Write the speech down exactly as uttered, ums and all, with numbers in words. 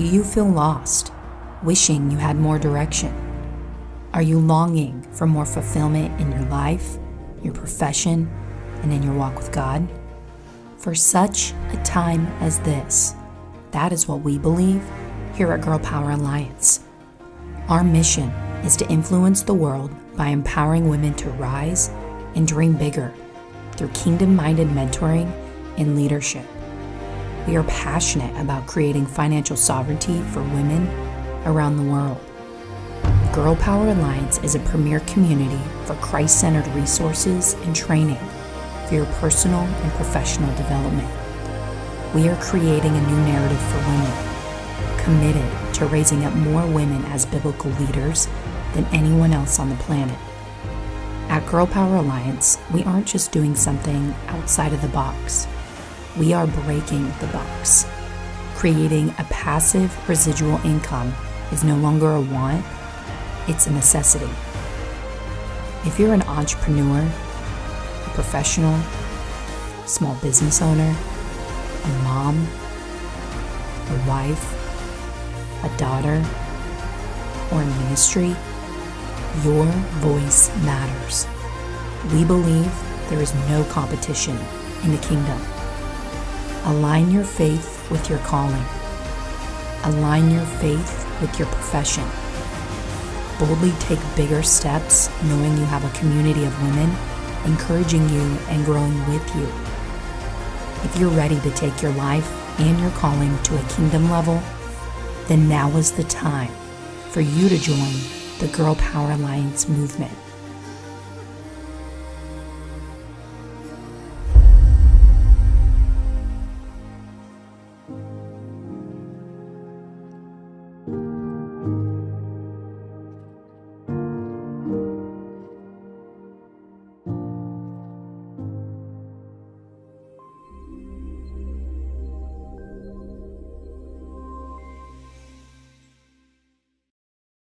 Do you feel lost, wishing you had more direction? Are you longing for more fulfillment in your life, your profession, and in your walk with God? For such a time as this, that is what we believe here at Girl Power Alliance. Our mission is to influence the world by empowering women to rise and dream bigger through kingdom-minded mentoring and leadership. We are passionate about creating financial sovereignty for women around the world. Girl Power Alliance is a premier community for Christ-centered resources and training for your personal and professional development. We are creating a new narrative for women, committed to raising up more women as biblical leaders than anyone else on the planet. At Girl Power Alliance, we aren't just doing something outside of the box. We are breaking the box. Creating a passive residual income is no longer a want, it's a necessity. If you're an entrepreneur, a professional, small business owner, a mom, a wife, a daughter, or in ministry, your voice matters. We believe there is no competition in the kingdom. Align your faith with your calling. Align your faith with your profession. Boldly take bigger steps, knowing you have a community of women encouraging you and growing with you. If you're ready to take your life and your calling to a kingdom level, then now is the time for you to join the Girl Power Alliance movement.